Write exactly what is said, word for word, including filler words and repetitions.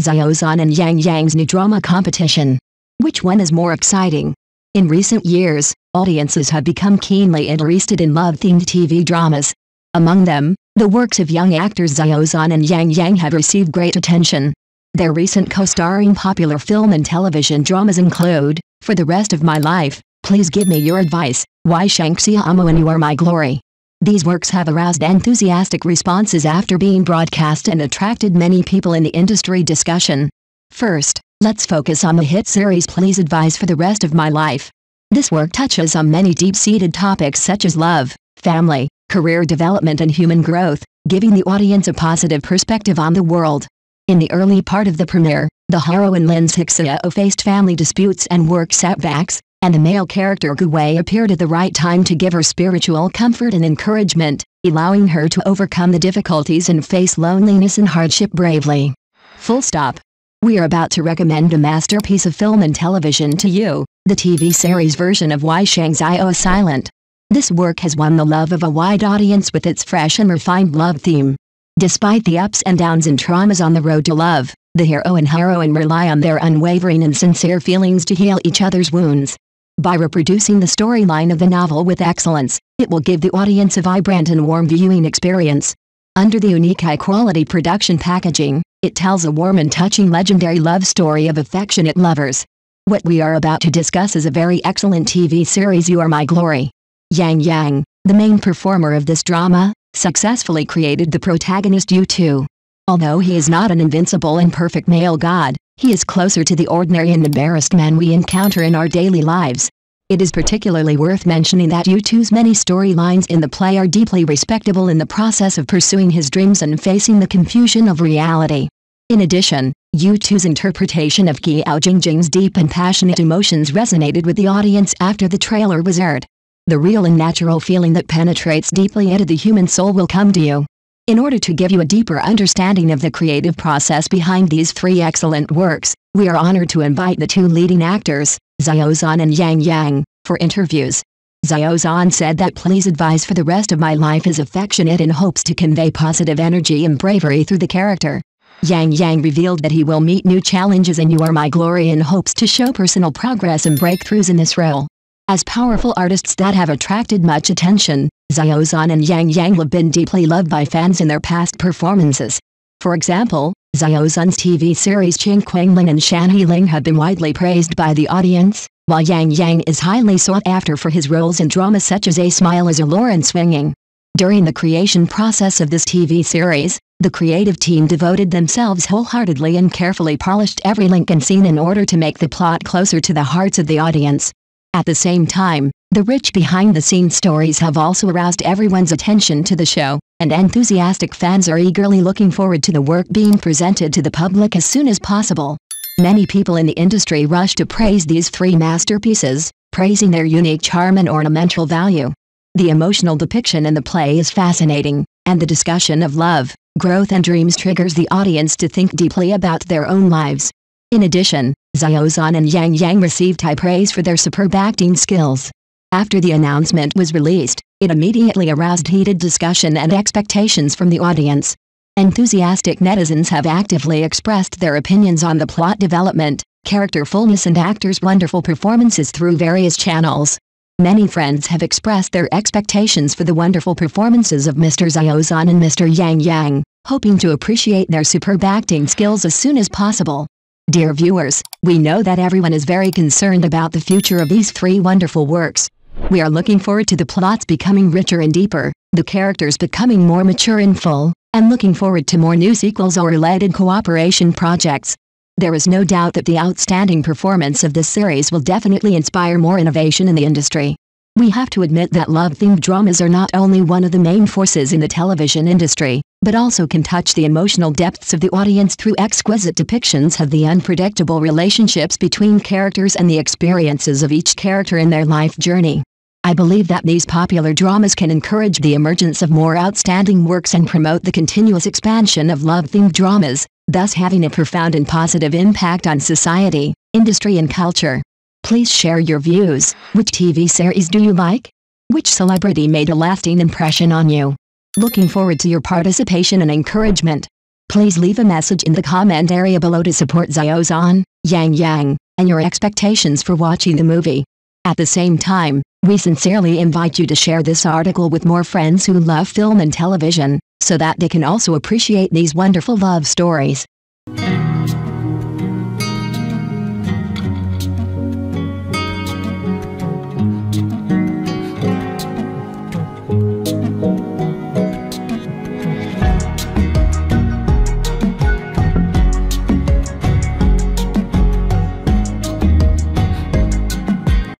Xiao Zhan and Yang Yang's new drama competition. Which one is more exciting? In recent years, audiences have become keenly interested in love-themed T V dramas. Among them, the works of young actors Xiao Zhan and Yang Yang have received great attention. Their recent co-starring popular film and television dramas include, For the Rest of My Life, Please Give Me Your Advice, Why Shangxia Amo and You Are My Glory. These works have aroused enthusiastic responses after being broadcast and attracted many people in the industry discussion. First, let's focus on the hit series Please Advise For the Rest of My Life. This work touches on many deep-seated topics such as love, family, career development and human growth, giving the audience a positive perspective on the world. In the early part of the premiere, the heroine Lin Xixiao faced family disputes and work setbacks, and the male character Gu Wei appeared at the right time to give her spiritual comfort and encouragement, allowing her to overcome the difficulties and face loneliness and hardship bravely. Full stop. We are about to recommend a masterpiece of film and television to you, the T V series version of Why Shangxiao Silent. This work has won the love of a wide audience with its fresh and refined love theme. Despite the ups and downs and traumas on the road to love, the hero and heroine rely on their unwavering and sincere feelings to heal each other's wounds. By reproducing the storyline of the novel with excellence, it will give the audience a vibrant and warm viewing experience. Under the unique high-quality production packaging, it tells a warm and touching legendary love story of affectionate lovers. What we are about to discuss is a very excellent T V series, You Are My Glory. Yang Yang, the main performer of this drama, successfully created the protagonist Yu Tu. Although he is not an invincible and perfect male god, he is closer to the ordinary and embarrassed man we encounter in our daily lives. It is particularly worth mentioning that Yu Tu's many storylines in the play are deeply respectable in the process of pursuing his dreams and facing the confusion of reality. In addition, Yu Tu's interpretation of Xiao Jingjing's deep and passionate emotions resonated with the audience after the trailer was aired. The real and natural feeling that penetrates deeply into the human soul will come to you. In order to give you a deeper understanding of the creative process behind these three excellent works, we are honored to invite the two leading actors, Xiao Zhan and Yang Yang, for interviews. Xiao Zhan said that Please Advise For the Rest of My Life is affectionate and hopes to convey positive energy and bravery through the character. Yang Yang revealed that he will meet new challenges in You Are My Glory and hopes to show personal progress and breakthroughs in this role. As powerful artists that have attracted much attention, Xiao Zhan and Yang Yang have been deeply loved by fans in their past performances. For example, Xiao Zhan's T V series Qing Qinglin and Shan He Ling have been widely praised by the audience, while Yang Yang is highly sought after for his roles in dramas such as A Smile Is Alluring and Swinging. During the creation process of this T V series, the creative team devoted themselves wholeheartedly and carefully polished every link and scene in order to make the plot closer to the hearts of the audience. At the same time, the rich behind-the-scenes stories have also aroused everyone's attention to the show, and enthusiastic fans are eagerly looking forward to the work being presented to the public as soon as possible. Many people in the industry rush to praise these three masterpieces, praising their unique charm and ornamental value. The emotional depiction in the play is fascinating, and the discussion of love, growth and dreams triggers the audience to think deeply about their own lives. In addition, Xiao Zhan and Yang Yang received high praise for their superb acting skills. After the announcement was released, it immediately aroused heated discussion and expectations from the audience. Enthusiastic netizens have actively expressed their opinions on the plot development, character fullness and actors' wonderful performances through various channels. Many friends have expressed their expectations for the wonderful performances of Mister Xiao Zhan and Mister Yang Yang, hoping to appreciate their superb acting skills as soon as possible. Dear viewers, we know that everyone is very concerned about the future of these three wonderful works. We are looking forward to the plots becoming richer and deeper, the characters becoming more mature and full, and looking forward to more new sequels or related cooperation projects. There is no doubt that the outstanding performance of this series will definitely inspire more innovation in the industry. We have to admit that love-themed dramas are not only one of the main forces in the television industry, but also can touch the emotional depths of the audience through exquisite depictions of the unpredictable relationships between characters and the experiences of each character in their life journey. I believe that these popular dramas can encourage the emergence of more outstanding works and promote the continuous expansion of love-themed dramas, thus having a profound and positive impact on society, industry and culture. Please share your views. Which T V series do you like? Which celebrity made a lasting impression on you? Looking forward to your participation and encouragement. Please leave a message in the comment area below to support Xiao Zhan, Yang Yang, and your expectations for watching the movie. At the same time, we sincerely invite you to share this article with more friends who love film and television, so that they can also appreciate these wonderful love stories.